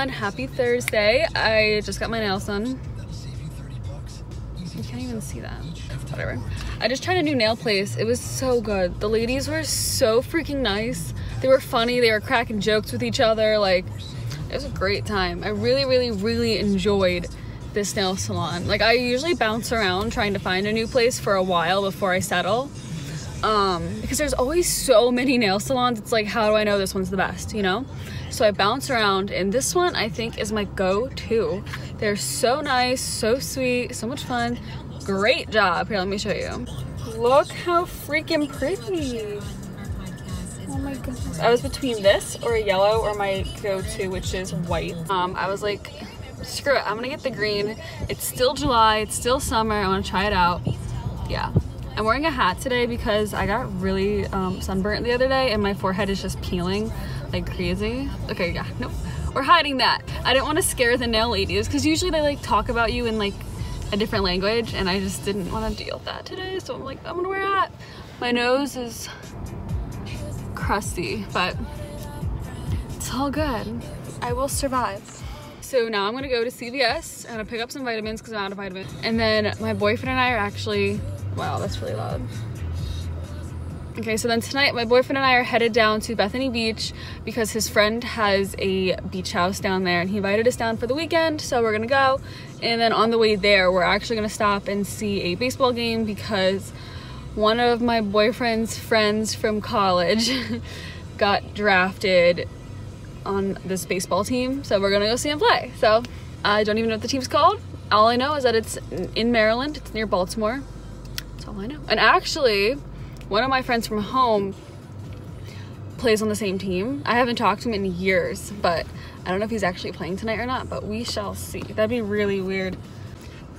on? Happy Thursday. I just got my nails done. You can't even see that. Whatever. I just tried a new nail place. It was so good. The ladies were so freaking nice. They were funny. They were cracking jokes with each other. Like, it was a great time. I really, really, really enjoyed this nail salon. Like, I usually bounce around trying to find a new place for a while before I settle. Because there's always so many nail salons. It's like, how do I know this one's the best, you know? So I bounce around, and this one I think is my go-to. They're so nice, so sweet, so much fun. Great job. Here, let me show you. Look how freaking pretty. Oh my goodness. I was between this or a yellow or my go-to, which is white. I was like, screw it, I'm gonna get the green. It's still July, it's still summer, I want to try it out. Yeah, I'm wearing a hat today because I got really sunburnt the other day and my forehead is just peeling like crazy. Okay, yeah, nope, we're hiding that. I didn't want to scare the nail ladies because usually they like talk about you in like a different language, and I just didn't want to deal with that today, so I'm like, I'm gonna wear a hat. My nose is crusty, but it's all good. I will survive. So now I'm gonna go to CVS and I'm gonna pick up some vitamins because I'm out of vitamins. And then my boyfriend and I are actually, wow, that's really loud. Okay, so then tonight my boyfriend and I are headed down to Bethany Beach because his friend has a beach house down there and he invited us down for the weekend, so we're gonna go. And then on the way there, we're actually gonna stop and see a baseball game because one of my boyfriend's friends from college got drafted on this baseball team, so we're gonna go see him play. So I don't even know what the team's called. All I know is that it's in Maryland, it's near Baltimore. That's all I know. And actually, one of my friends from home plays on the same team. I haven't talked to him in years, but I don't know if he's actually playing tonight or not, but we shall see. That'd be really weird.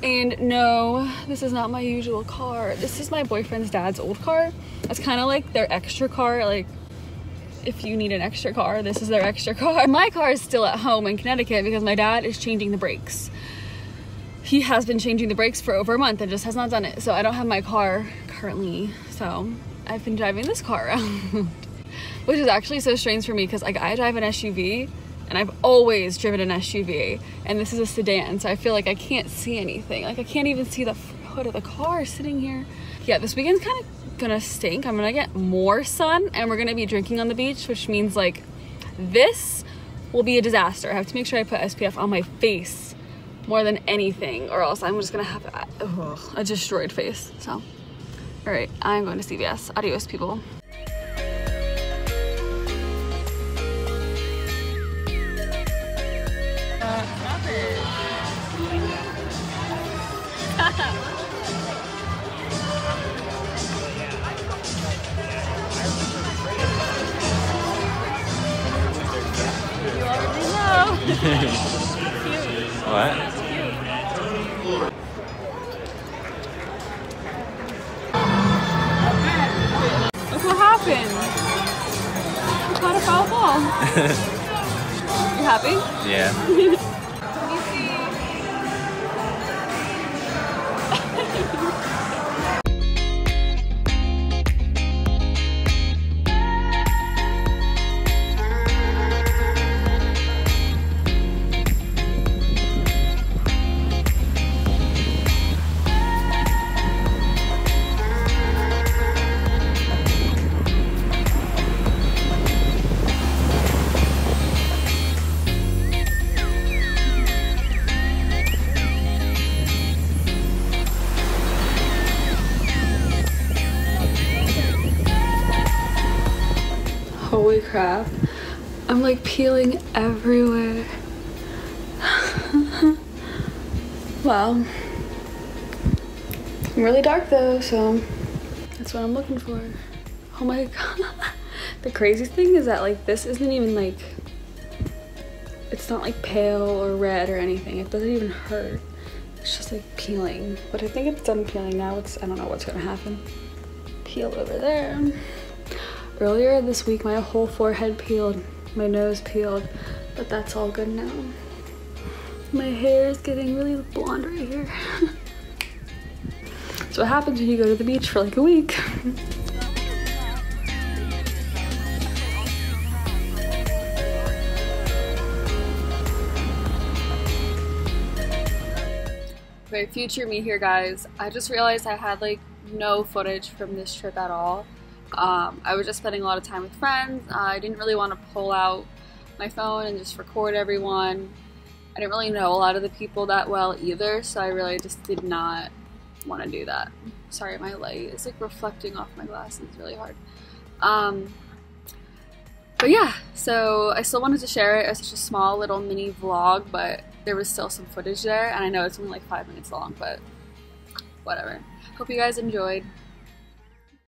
And no, this is not my usual car. This is my boyfriend's dad's old car. That's kind of like their extra car. Like, if you need an extra car, this is their extra car. My car is still at home in Connecticut because my dad is changing the brakes. He has been changing the brakes for over a month and just has not done it. So I don't have my car currently. So I've been driving this car around, which is actually so strange for me because like I drive an SUV and I've always driven an SUV, and this is a sedan. So I feel like I can't see anything. Like I can't even see the hood of the car sitting here. Yeah, this weekend's kind of gonna stink. I'm gonna get more sun and we're gonna be drinking on the beach, which means like this will be a disaster. I have to make sure I put SPF on my face more than anything or else I'm just gonna have a destroyed face. So. All right, I'm going to CVS. Adios, people. You already know. Cute. What? You happy? Yeah. Let me see. Holy crap, I'm like peeling everywhere. Wow. I'm really dark though, so that's what I'm looking for. Oh my god. The crazy thing is that like this isn't even like, it's not like pale or red or anything. It doesn't even hurt. It's just like peeling. But I think it's done peeling now. I don't know what's gonna happen. Peel over there. Earlier this week, my whole forehead peeled, my nose peeled, but that's all good now. My hair is getting really blonde right here. That's what happens when you go to the beach for like a week. my future me here, guys. I just realized I had like no footage from this trip at all. I was just spending a lot of time with friends. I didn't really want to pull out my phone and just record everyone. I didn't really know a lot of the people that well either, so I really just did not want to do that. Sorry, my light is like reflecting off my glasses really hard. But yeah, so I still wanted to share it as such a small little mini vlog, but there was still some footage there, and I know it's only like 5 minutes long, but whatever. Hope you guys enjoyed.